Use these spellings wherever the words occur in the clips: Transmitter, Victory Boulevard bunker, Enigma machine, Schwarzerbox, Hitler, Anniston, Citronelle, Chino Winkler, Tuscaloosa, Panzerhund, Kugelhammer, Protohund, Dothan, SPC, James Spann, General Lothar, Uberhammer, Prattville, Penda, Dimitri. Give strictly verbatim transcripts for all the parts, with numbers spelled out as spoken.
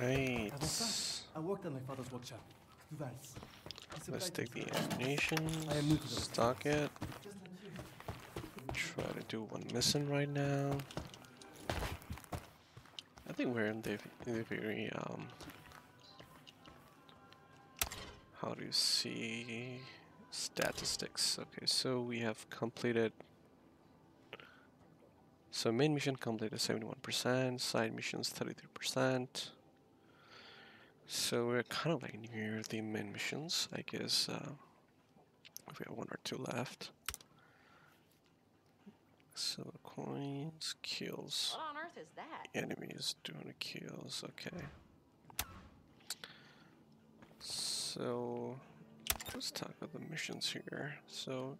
Right. I worked on my father's workshop. Let's take the ammunition, stock it. Try to do one missing right now. I think we're in the, the very, um, how do you see statistics? Okay, so we have completed, so main mission completed seventy-one percent, side missions thirty-three percent. So we're kind of like near the main missions, I guess. Uh, we have one or two left. So coins, kills. What on earth is that? Enemies doing kills. Okay. So let's talk about the missions here. So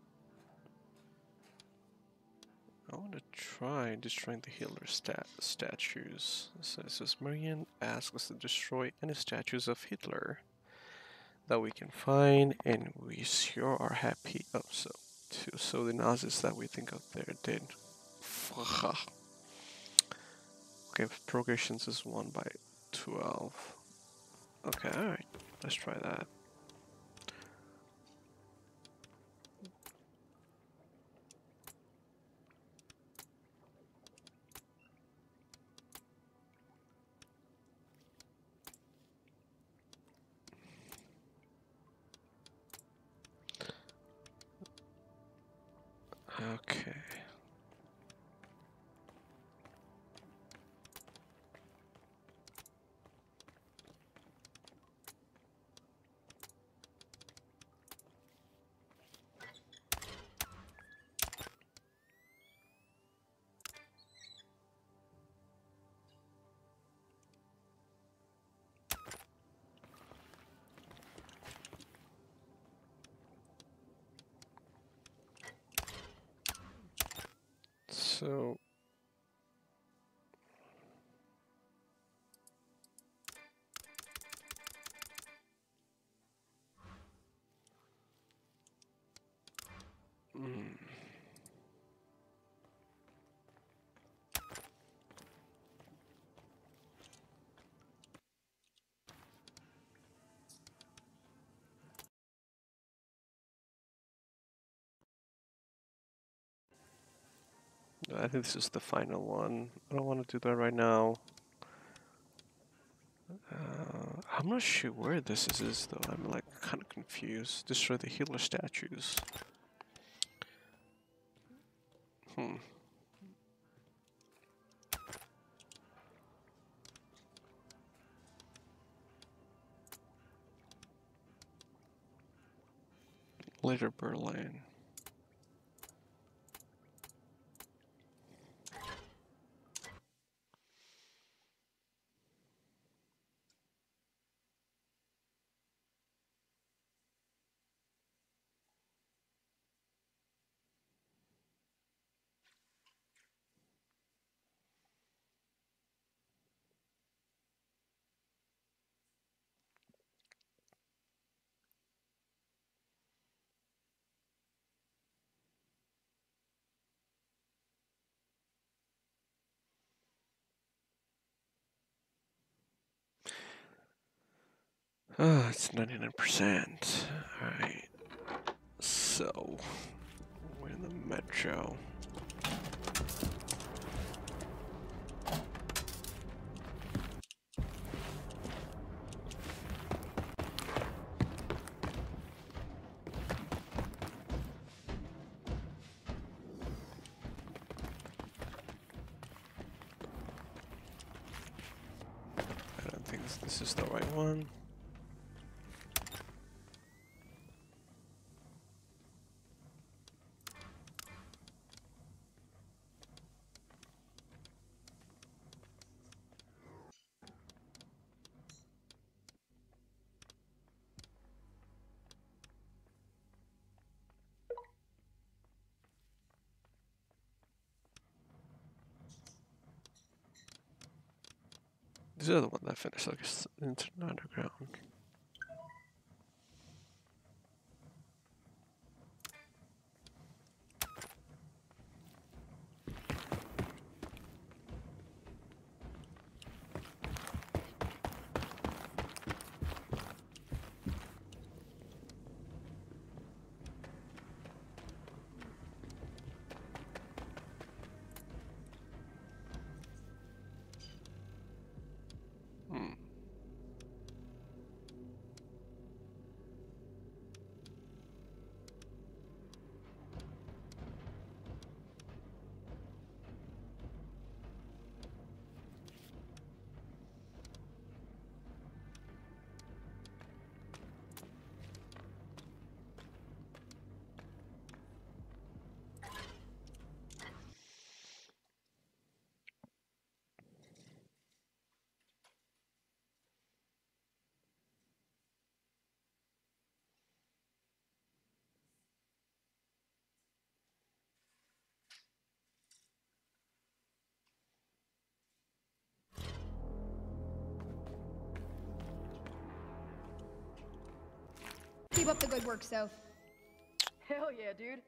I want to try destroying the healer stat statues. So it says Marian asks us to destroy any statues of Hitler that we can find, and we sure are happy. Oh, so to so the Nazis that we think of there did. Okay, progressions is one by twelve. Okay, all right, let's try that. Okay. So mm. I think this is the final one. I don't want to do that right now. Uh, I'm not sure where this is though. I'm like kind of confused. Destroy the healer statues. Hmm. Later Berlin. Oh, it's ninety-nine percent. Alright. So, we're in the metro. I don't think this, this is the right one. These are the one that finished like into the underground. Keep up the good work, Soph. Hell yeah, dude.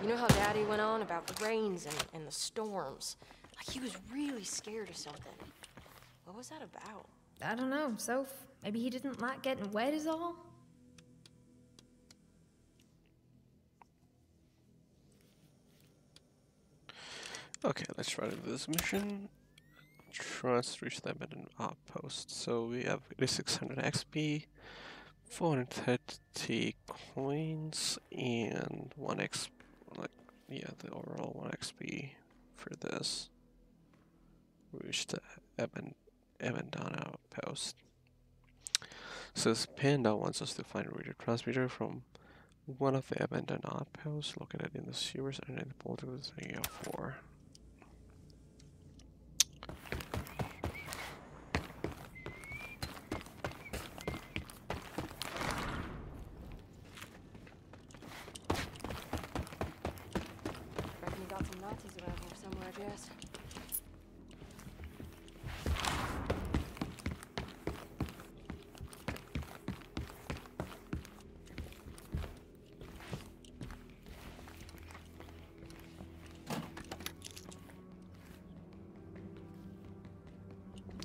You know how Daddy went on about the rains and, and the storms? Like, he was really scared of something. What was that about? I don't know, Soph. Maybe he didn't like getting wet is all? Okay, let's try to do this mission. Try to reach them at an outpost. So we have six hundred X P. four hundred thirty coins and one X P. Like, yeah, the overall one X P for this. We reached the Abandoned outpost. Says Penda wants us to find a radio transmitter from one of the abandoned outposts located in the sewers under the Baltic of Area four.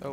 Oh.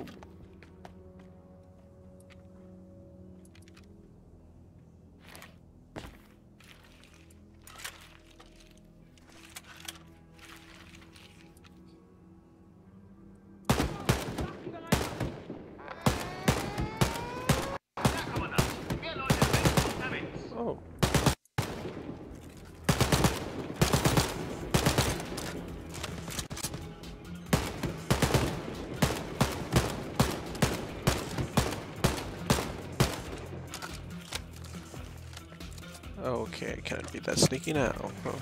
Okay, I can't be that sneaky now. Oh.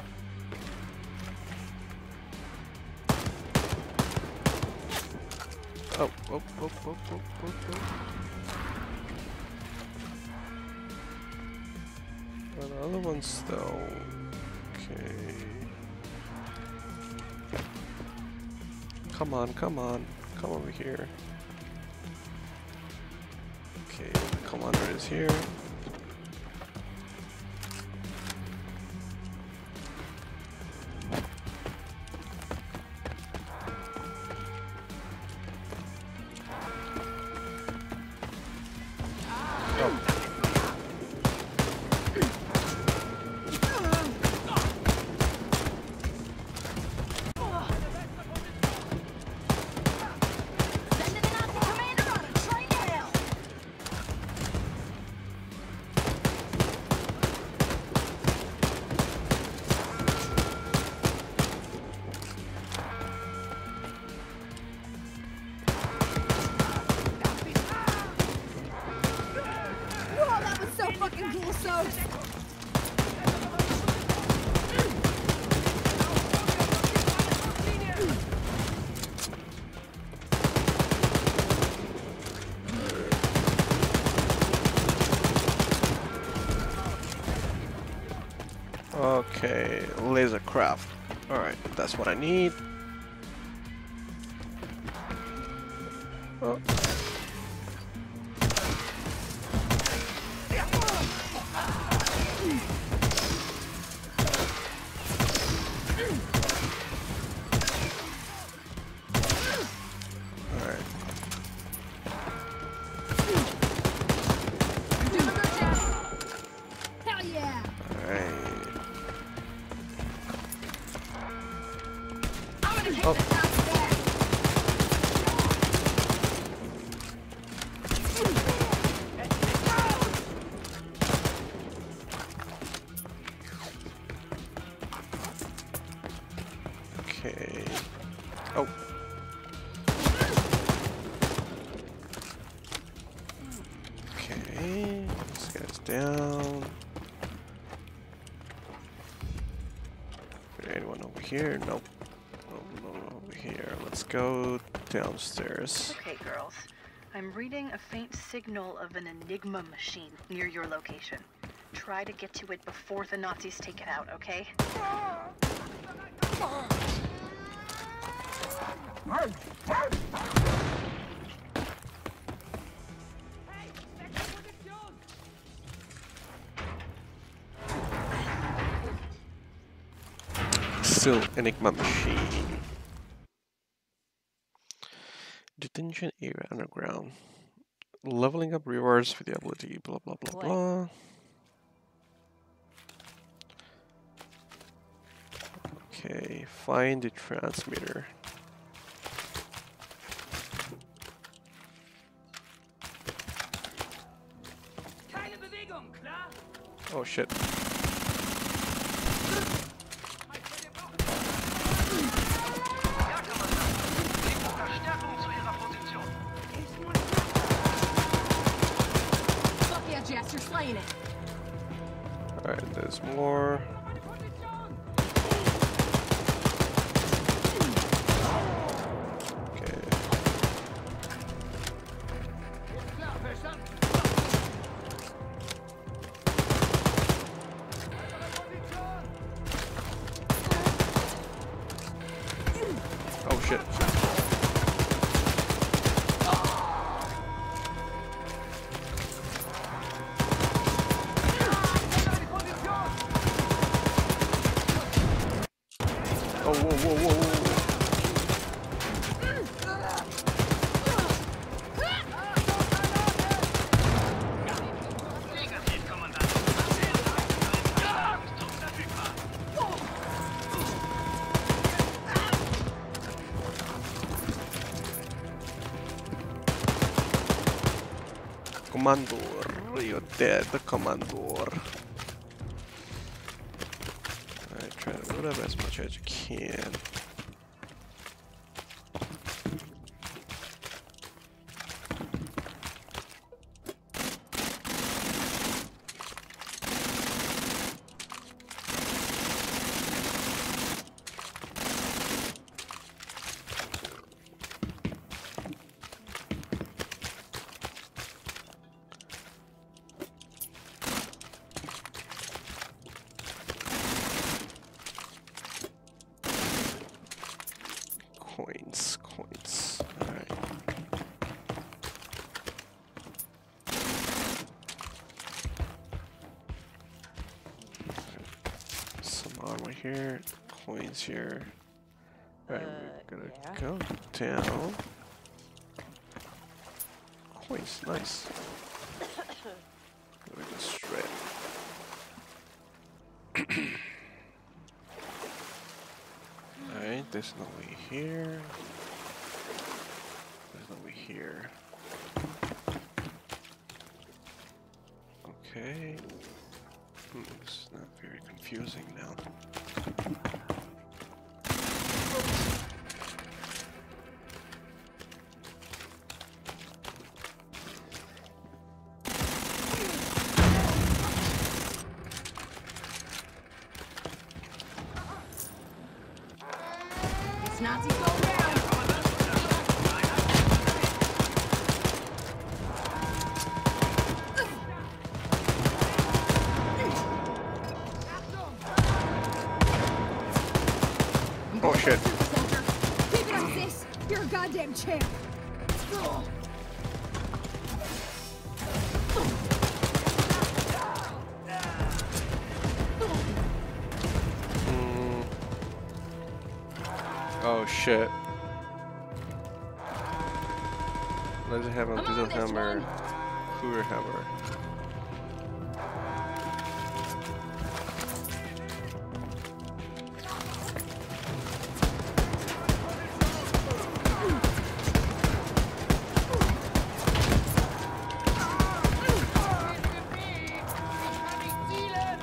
Oh, oh, oh, oh, oh, oh, oh. Well, the other one's though. Okay. Come on, come on. Come over here. Okay, the commander is here. Okay, laser craft. Alright, that's what I need. Oh. guys down. Is there anyone over here? Nope. No one over here. Let's go downstairs. Okay, girls. I'm reading a faint signal of an Enigma machine near your location. Try to get to it before the Nazis take it out, okay? Still Enigma machine. Detention area underground. Leveling up rewards for the ability, blah blah blah blah. Okay, find the transmitter. Oh shit. Alright, there's more. Okay. Oh shit. Commandor, you're dead, the Commandor. I try to load up as much as you can. Coins, coins. All right. Some armor here, coins here. All right, uh, we're gonna yeah. go down. Coins, nice. We're gonna straight. There's no way here. There's no way here. Okay. Hmm, it's not very confusing now. Nazis go down. Oh shit. Keep it on this. You're a goddamn champ. Oh shit. Let's have a Uberhammer. Uberhammer.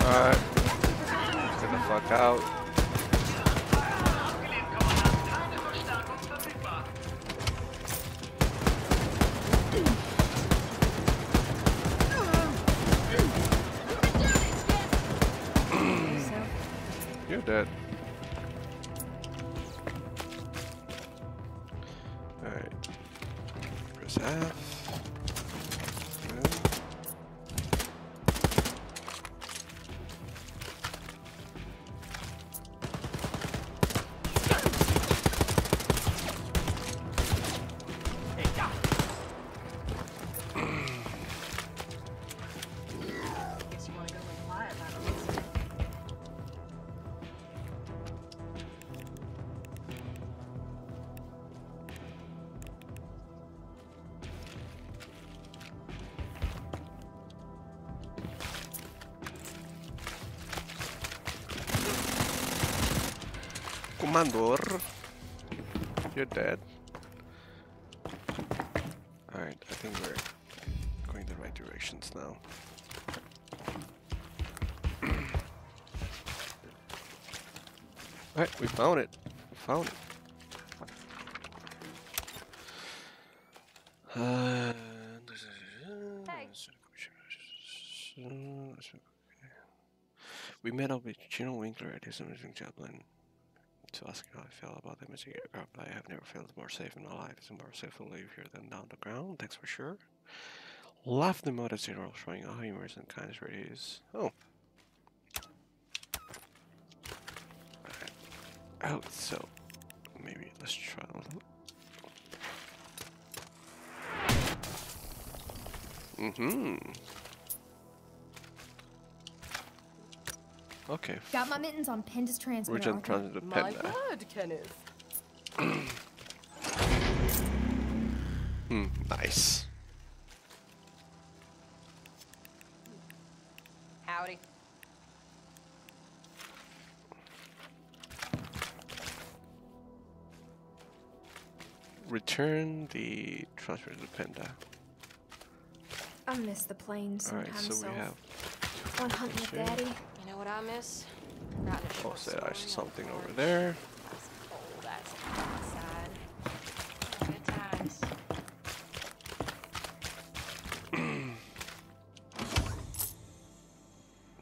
Alright. Get the fuck out. with that. Alright. Press F. Commander, you're dead. Alright, I think we're going the right directions now. Alright, we found it. We found it. Uh, we met up with Chino Winkler at his amazing chaplain. To ask how I feel about the missing aircraft. I have never felt more safe in my life. It's more safe to live here than down the ground, that's for sure. Love the mode of general showing how humorous and kindness really is. Oh. Oh, so maybe let's try a little. Mm-hmm. Okay. Got my mittens on Penda's transmitter. We're just trying to Penda. My word, Kenneth. Hmm. Nice. Howdy. Return the transmitter to Penda. I miss the plane sometimes. All right, so, so we have. One hunting with Daddy. You know what I miss? Post that ice something over there. Oh, that's outside. Good times.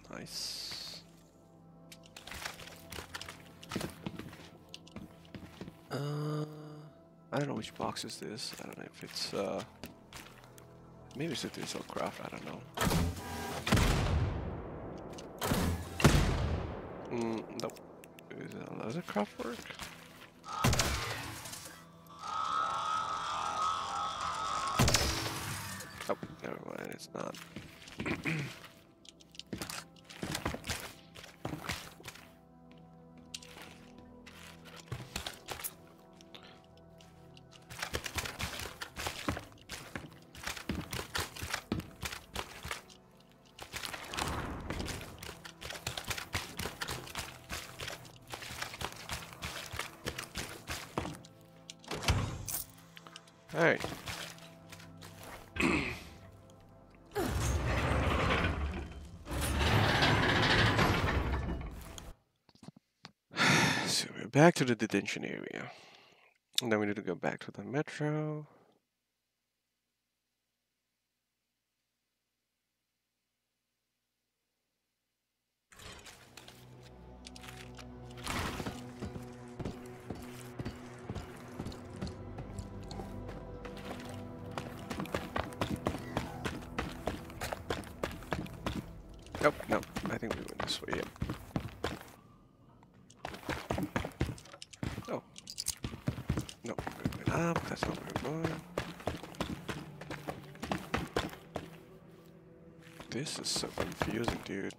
Nice. Uh, I don't know which box is this. I don't know if it's uh, maybe it's a diesel craft. I don't know. Mm, nope. Is it a laser craft work? Oh, never mind, it's not. Alright. So we're back to the detention area. And then we need to go back to the metro. Nope, nope. I think we went this way, yeah. Oh. Nope, we went up. That's not where we're going. This is so confusing, dude.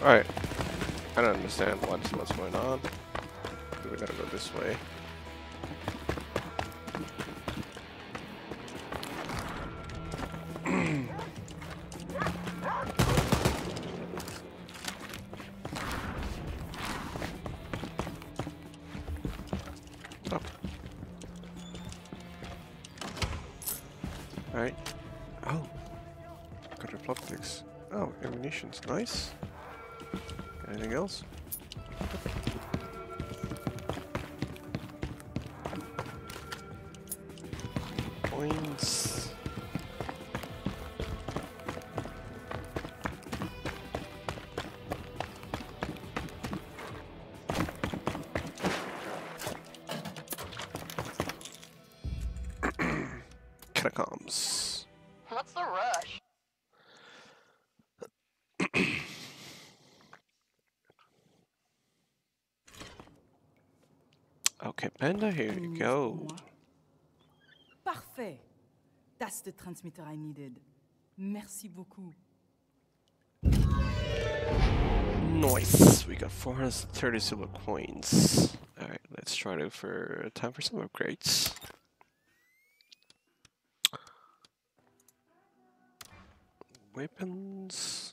Alright, I don't understand what's, what's going on. We're gonna go this way. right? Oh, got a plot clicks. Oh, ammunition's nice. Anything else? Points. Catacombs. What's the rush? Okay, Penda, here you go. Parfait. That's the transmitter I needed. Merci beaucoup. Nice. We got four hundred thirty silver coins. All right, let's try to for time for some upgrades. Weapons.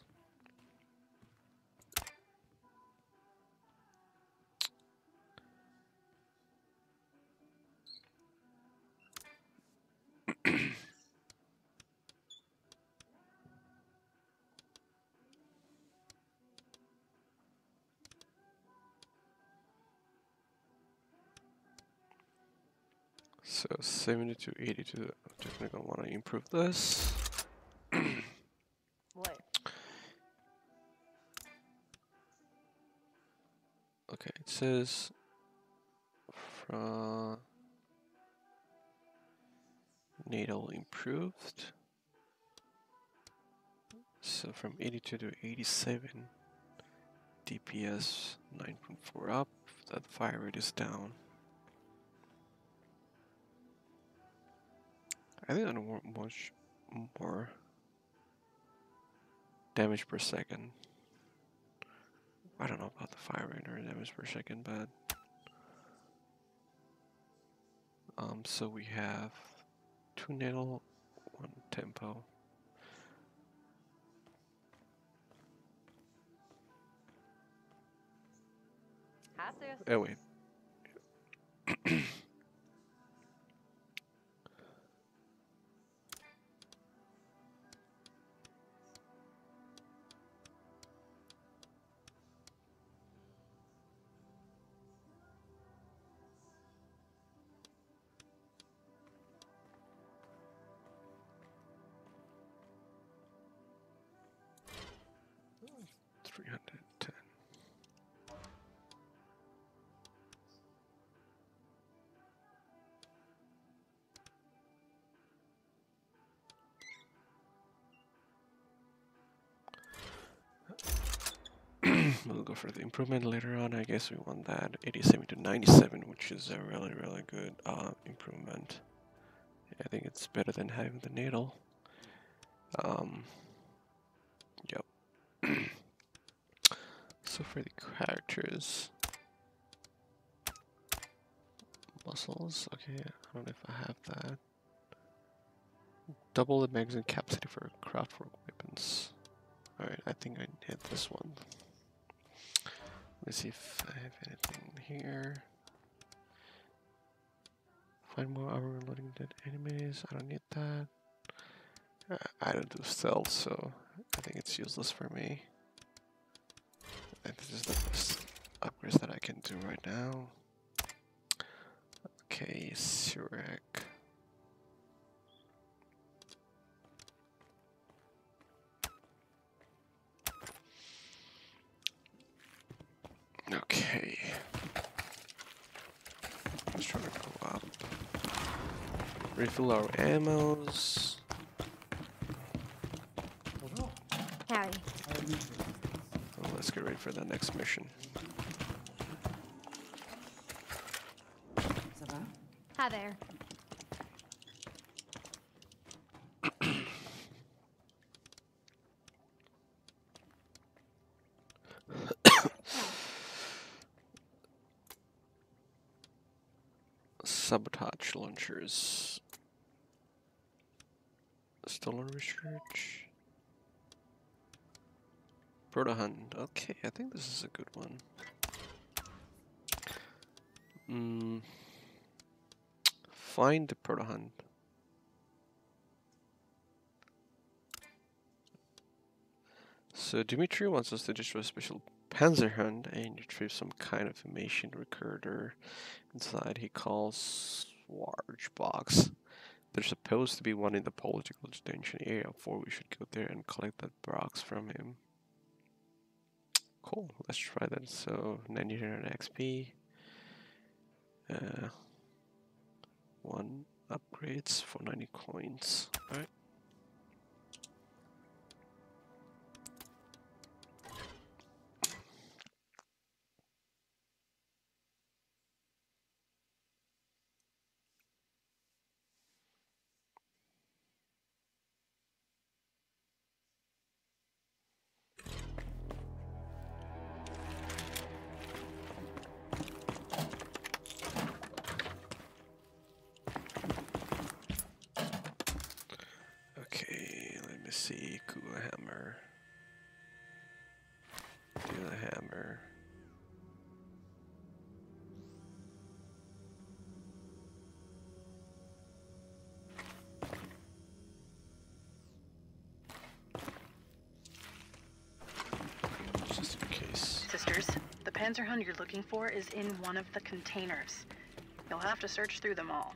So seventy to eighty to, definitely gonna want to improve this. What? Okay, it says from needle improved. So from eighty-two to eighty-seven, D P S nine point four up, that fire rate is down. I think I don't want much more damage per second. I don't know about the fire rate or damage per second, but um, so we have two needle, one tempo. Oh wait. three hundred ten. We'll go for the improvement later on. I guess we want that eighty-seven to ninety-seven, which is a really, really good uh, improvement. I think it's better than having the needle. Um, yep. So for the characters, muscles, okay, I don't know if I have that. Double the magazine capacity for craftwork weapons. Alright, I think I hit this one. Let's see if I have anything here. Find more hour reloading dead enemies, I don't need that. I don't do stealth, so I think it's useless for me. This is the best upgrades that I can do right now. Okay, Surak. Okay. Let's try to go up. Refill our ammos. Harry. Let's get ready for the next mission. Hi there. Sabotage launchers. Stolen research. Protohund. Okay, I think this is a good one. Mm. Find the Protohund. So Dimitri wants us to destroy a special Panzerhund and retrieve some kind of information recorder inside. He calls Schwarzerbox. There's supposed to be one in the political detention area, for we should go there and collect that box from him. Cool, let's try that. So ninety-nine X P. Uh, one upgrades for ninety coins. All right. See, Uberhammer, Uberhammer. Just in case. Sisters, the Panzerhund you're looking for is in one of the containers. You'll have to search through them all.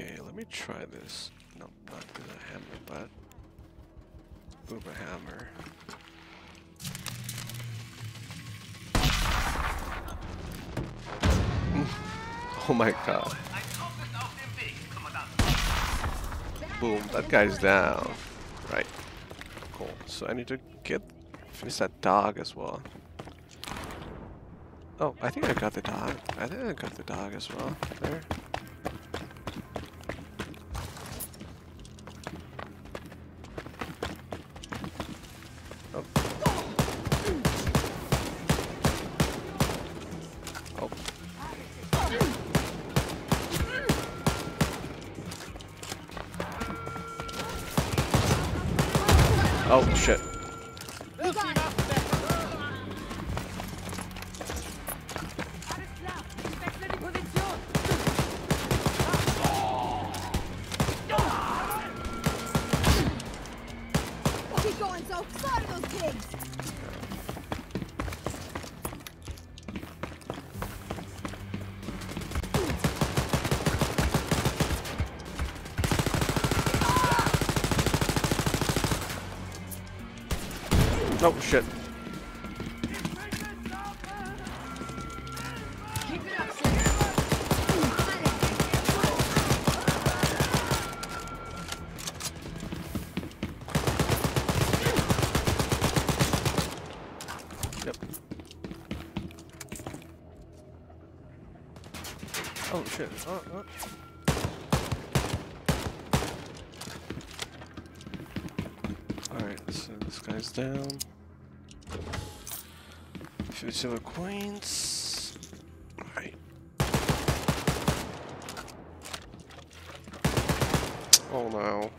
Okay, let me try this. No, not with a hammer, but Uberhammer. Oh my god. Boom, that guy's down. Right. Cool. So I need to get finish that dog as well. Oh, I think I got the dog. I think I got the dog as well. There. Oh, shit. Oh shit. Yep. Oh shit. Oh, oh. Alright, so this guy's down. Two silver coins. Alright. Oh no.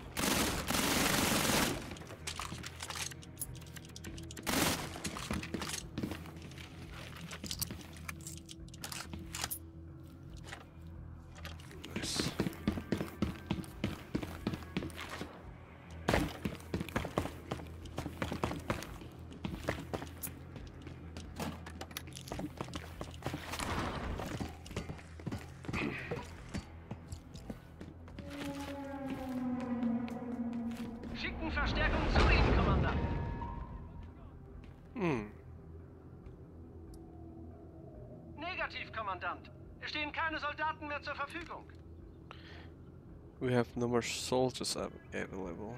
Hmm. Negativ, Kommandant. Es stehen keine Soldaten mehr zur Verfügung. We have no more soldiers available.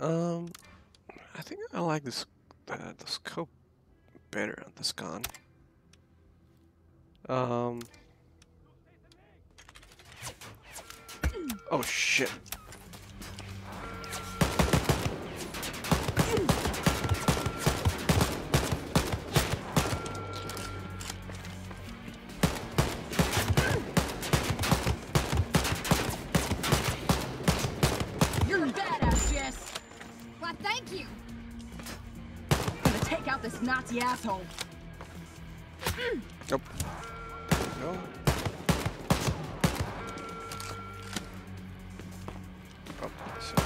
Um, I think I like this uh, the scope better on this gun. Um. Oh shit. Nazi asshole. Nope. No. Oh, so.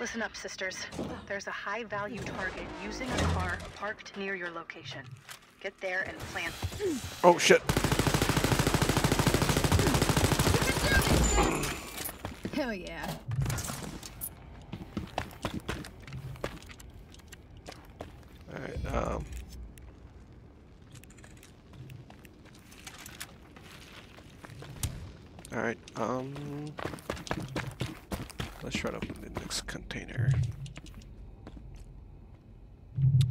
Listen up, sisters. There's a high-value target using a car parked near your location. Get there and plant. Oh, shit. Hell yeah. All right, um... All right, um... let's try to open the next container.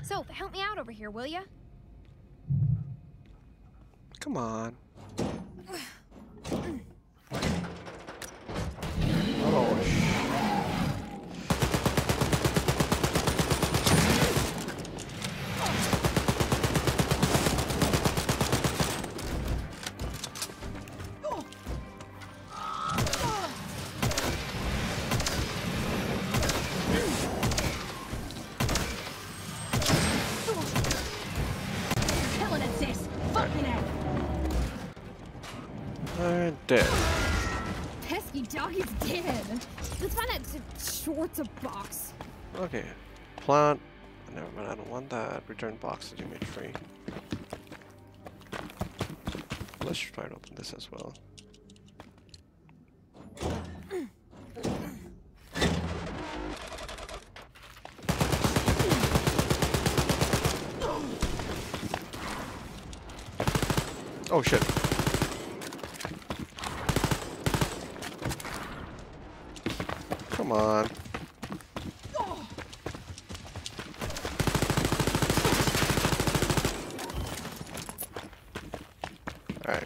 So, help me out over here, will ya? Come on. Oh, dead. Pesky dog is dead. Let's find out Schwarzerbox. Okay. Plant. Never mind, I don't want that. Return box to Dimitri. Let's try to open this as well. Oh shit. Come on. Oh. All right.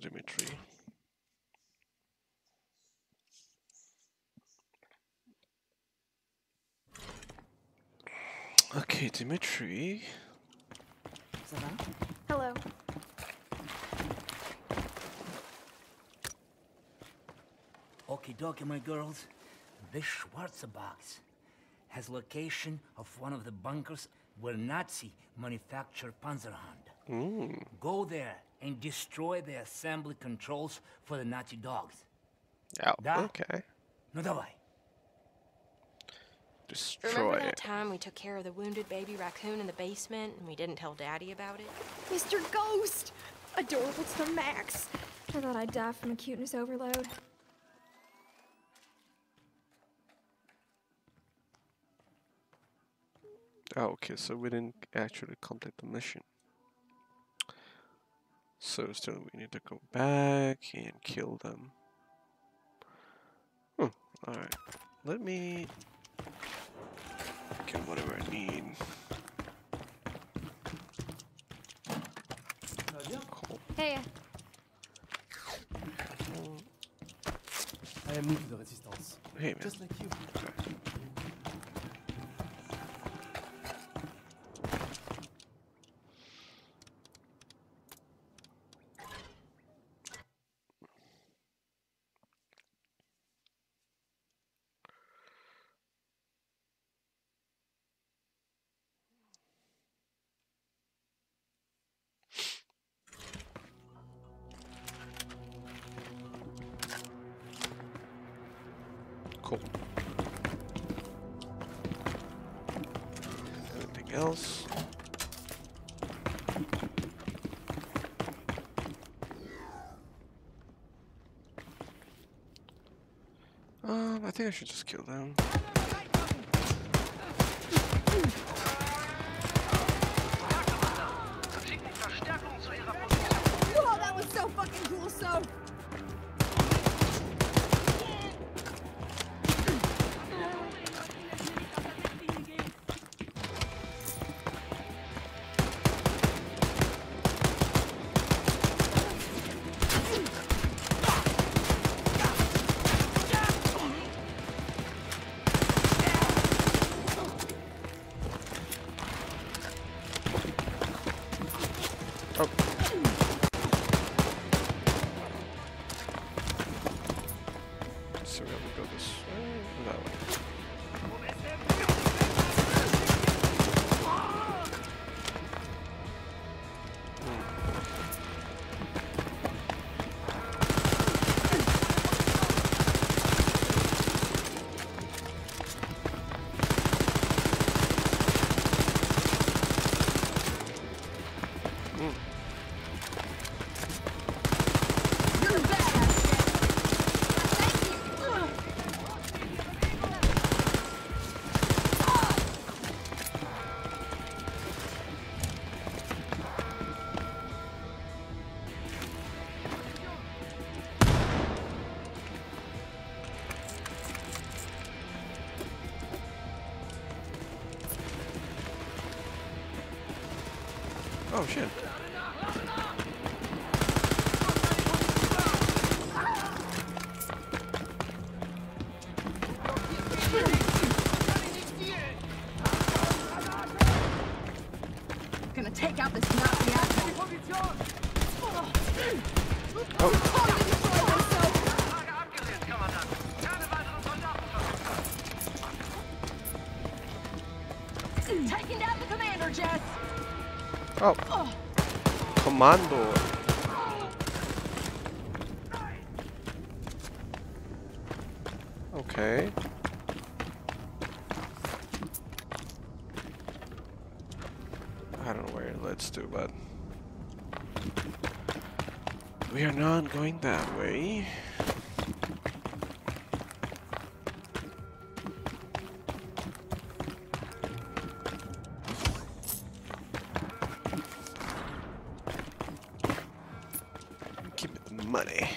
Dimitri. Okay, Dimitri. Hello. Okie dokie, my girls. This Schwarzerbox has location of one of the bunkers where Nazi manufactured Panzerhund. Mm. Go there and destroy the assembly controls for the Nazi dogs. Oh, da? Okay. No, давай. Destroy. Remember that time we took care of the wounded baby raccoon in the basement and we didn't tell Daddy about it? Mister Ghost! Adorable to the max. I thought I'd die from a cuteness overload. Oh, okay, so we didn't actually complete the mission. So still we need to go back and kill them. Hmm. Alright. Let me get whatever I need. Cool. Hey. I am new to the resistance. Hey man. Just like you. Okay. Cool. Anything else? Um, I think I should just kill them. Oh shit. Gonna take out this Nazi asshole. Oh. Taking down the commander, Jess. Oh. Oh. Commando. Okay. I don't know where it leads to, but we are not going that way. Money.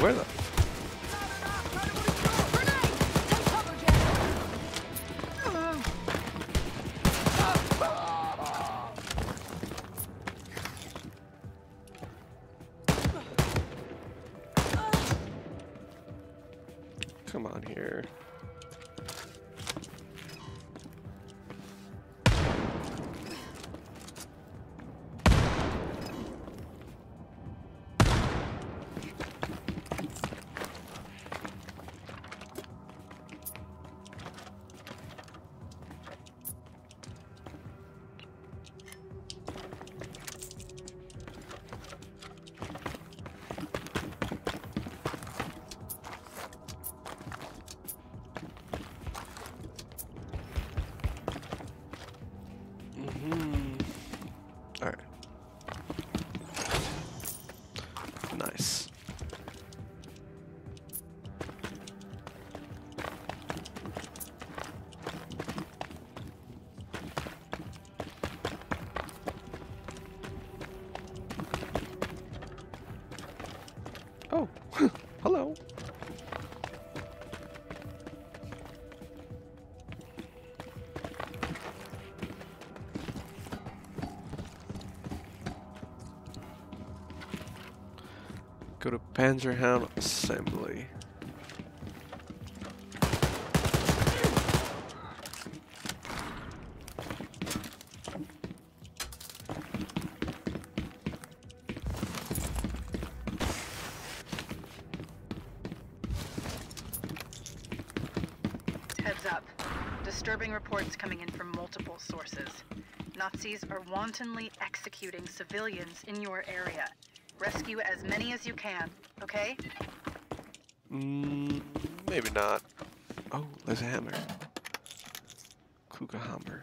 Where the? come on here. Hello. Go to Panzerhund assembly. Reports coming in from multiple sources. Nazis are wantonly executing civilians in your area. Rescue as many as you can, okay? Mm, maybe not. Oh, there's a hammer. Kugelhammer.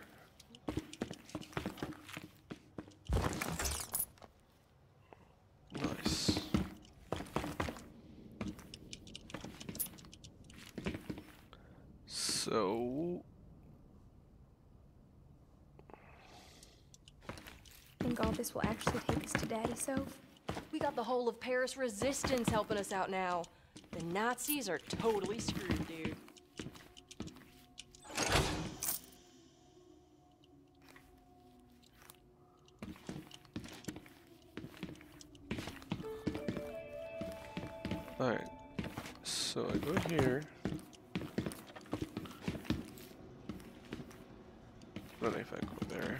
Will actually take us to Daddy Soph. We got the whole of Paris resistance helping us out now. The Nazis are totally screwed, dude. All right, so I go here. I don't know if I go there.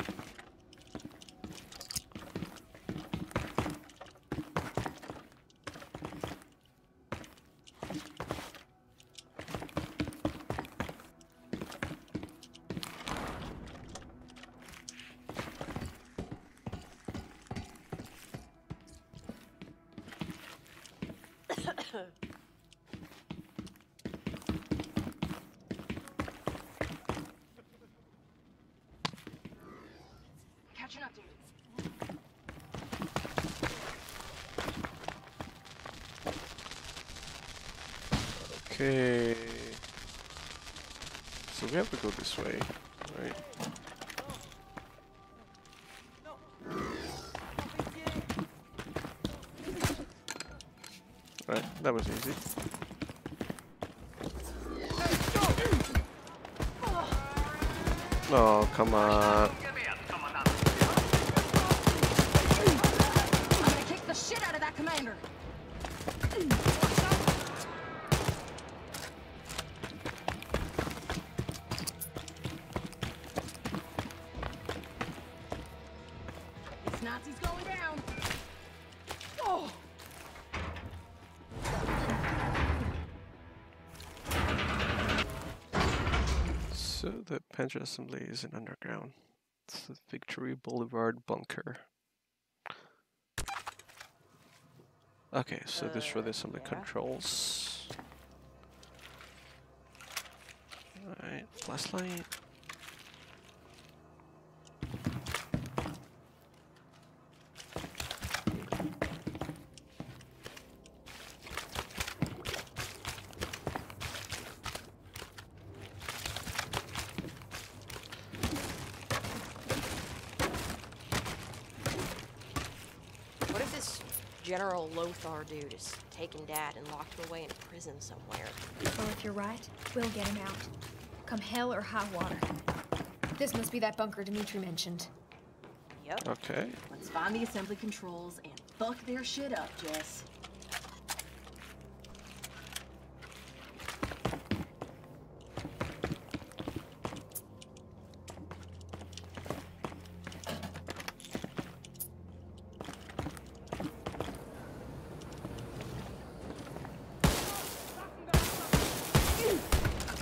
Okay, so we have to go this way, right? Right, that was easy. Oh, come on. Panzer assembly is an underground. It's the Victory Boulevard bunker. Okay, so uh, this is where there's some of the controls. Alright, flashlight. General Lothar dude is taking Dad and locked him away in a prison somewhere. Well, if you're right, we'll get him out. Come hell or high water. This must be that bunker Dimitri mentioned. Yep. Okay. Let's find the assembly controls and fuck their shit up, Jess.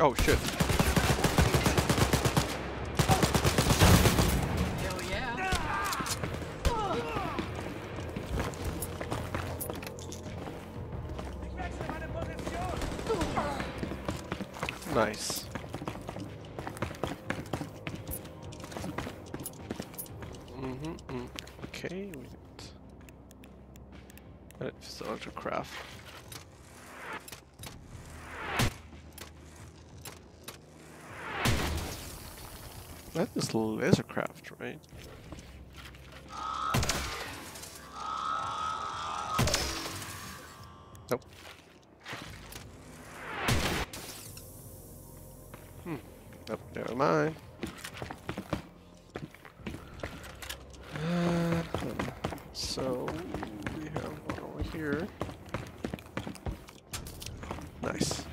Oh shit. Hell yeah. Nice. Mm-hmm, mm. Okay, we did. It's the ultra craft. That is laser craft, right? Nope. Hmm. Nope, never mind. Uh, so, we have one over here. Nice.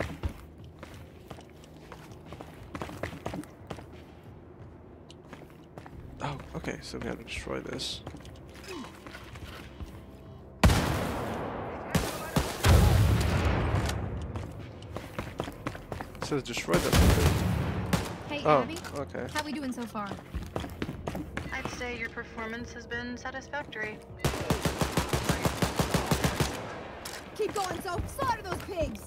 Okay, so we have to destroy this. It says destroy that. Hey, oh, Abby, okay. How we doing so far? I'd say your performance has been satisfactory. Keep going, so slaughter those pigs.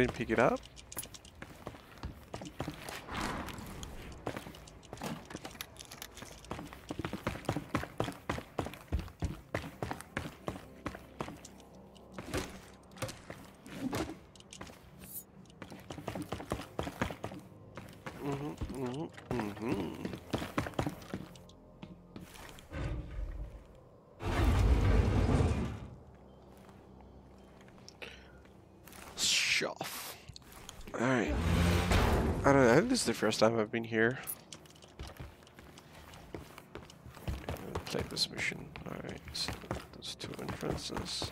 Didn't pick it up. Mm-hmm, mm-hmm, mm-hmm. Alright. I don't know, I think this is the first time I've been here. Play this mission. Alright, so there's two entrances.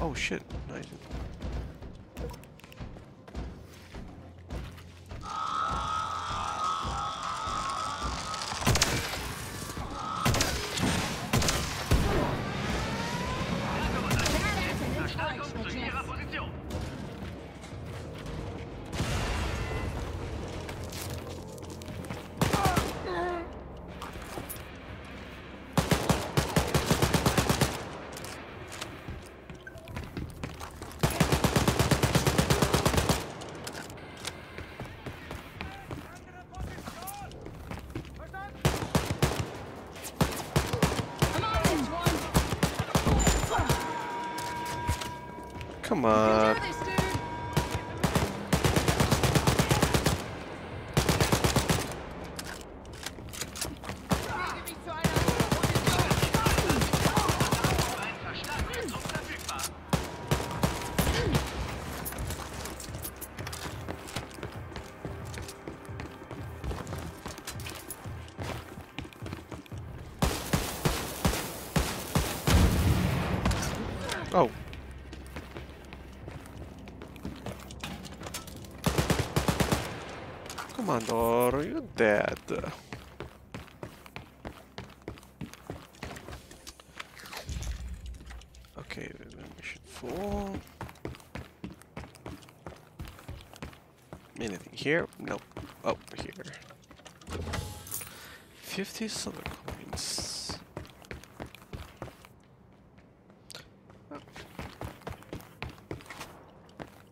Oh shit, no, I didn't. Come on. Oh. Come on, Doro, you're dead. Okay, mission four. Anything here? Nope. Oh, here. fifty silver coins.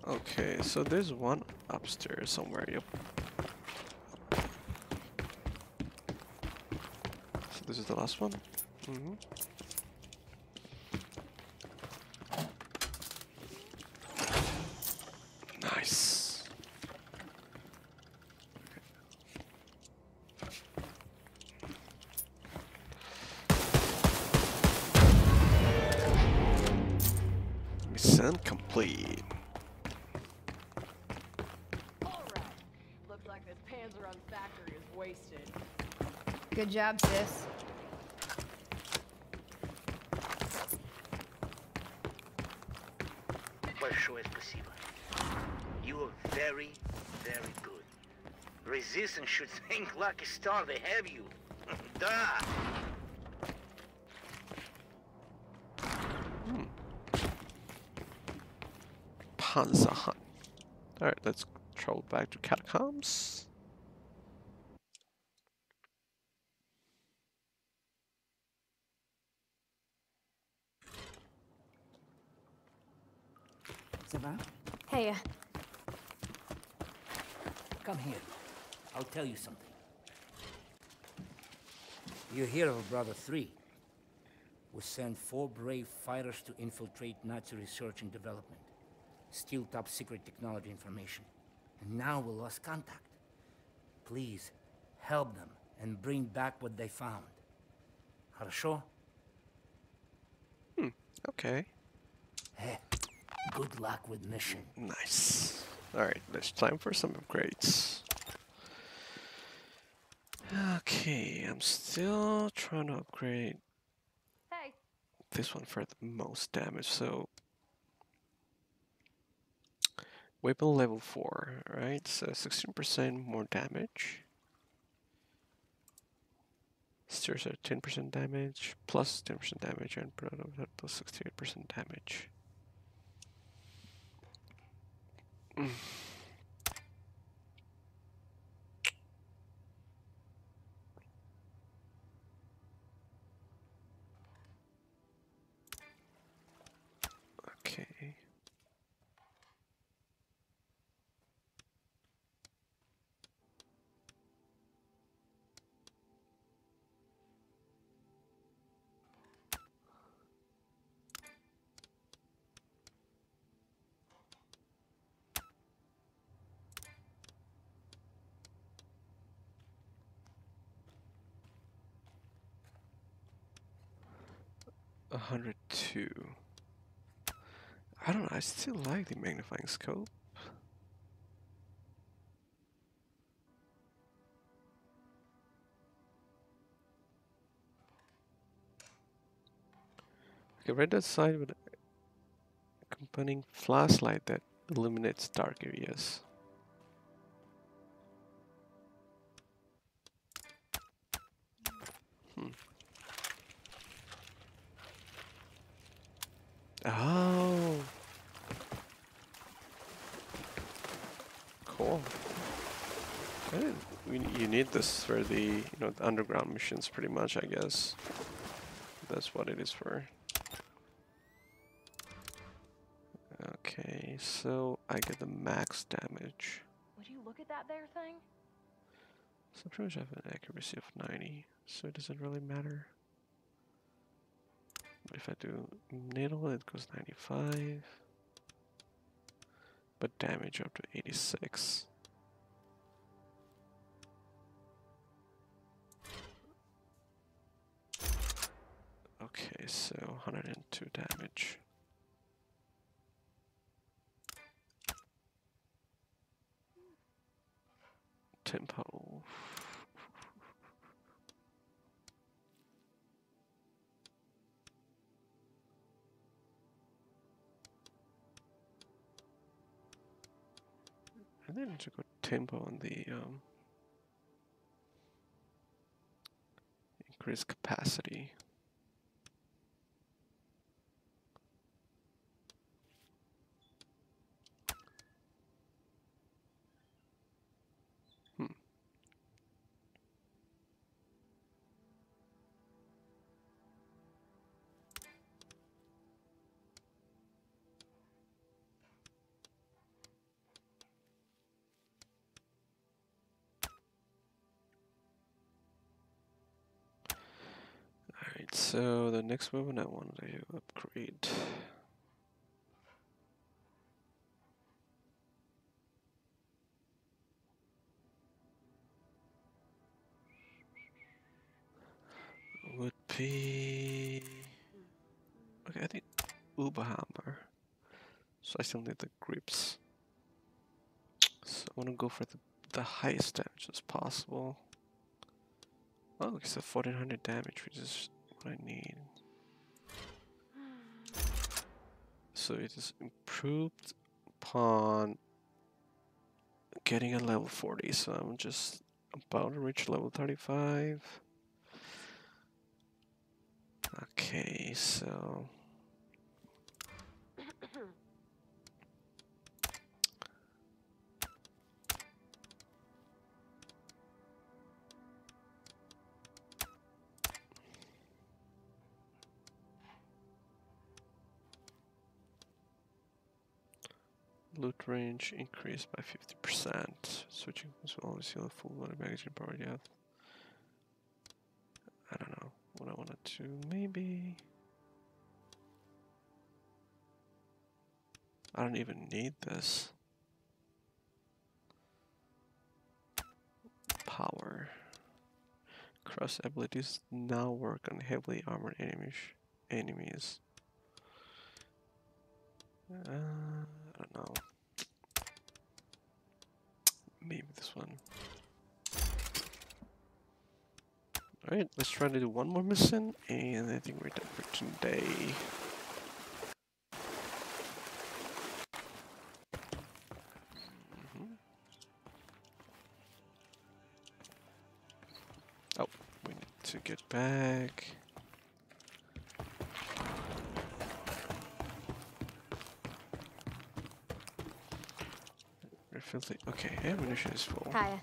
Okay, so there's one upstairs somewhere. Yep. This is the last one. Mm-hmm. Nice. Mission complete. All right. Looks like this Panzerhund factory is wasted. Good job, sis. большое спасибо. You are very, very good. Resistance should think lucky star they have you. Duh! Hmm. Panzerhund. Alright, let's travel back to catacombs. Hey. Uh... Come here. I'll tell you something. You hear of Brother Three? We sent four brave fighters to infiltrate Nazi research and development. Steal top secret technology information. And now we lost contact. Please, help them and bring back what they found. Хорошо? Hmm. Okay. Hey. Good luck with mission. Nice. Alright, let's time for some upgrades. Okay, I'm still trying to upgrade hey. this one for the most damage, so... Weapon level four, right? So sixteen percent more damage. Steers are ten percent damage, plus ten percent damage, and plus sixty-eight percent damage. Mm. Okay. one hundred two. I don't know, I still like the magnifying scope. Okay, right that side with accompanying flashlight that illuminates dark areas. Hmm. Oh, cool. Good. We, you need this for the you know the underground missions, pretty much. I guess that's what it is for. Okay, so I get the max damage. Would you look at that there thing? So pretty much I have an accuracy of ninety, so it doesn't really matter. If I do needle, it goes ninety-five, but damage up to eighty-six. Okay, so one hundred two damage. Tempo. I think I need to go tempo on the um, increased capacity. Hmm. So the next weapon I want to upgrade. Would be okay. I think Uberhammer. So I still need the grips. So I want to go for the the highest damage as possible. Oh, it's a fourteen hundred damage, which is I need. so it is improved upon getting a level forty, so I'm just about to reach level thirty-five. Okay, so loot range increased by fifty percent. Switching was always the full loaded magazine power yet. I don't know what I wanted to maybe. I don't even need this. Power. Cross abilities now work on heavily armored enemies. Enemies. Uh, I don't know. Maybe this one. Alright, let's try to do one more mission, and I think we're done for today. Mm-hmm. Oh, we need to get back. Okay, ammunition is full. Hiya.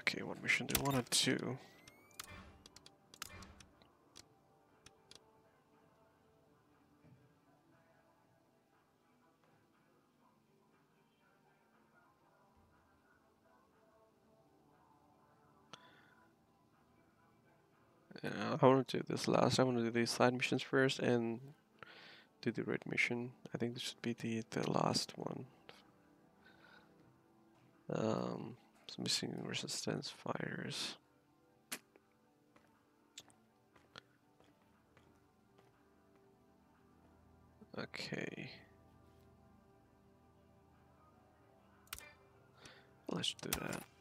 Okay, what mission do we want to do? I want to do this last. I want to do these side missions first and do the raid mission. I think this should be the, the last one. Um, so missing resistance fighters. Okay. Let's do that.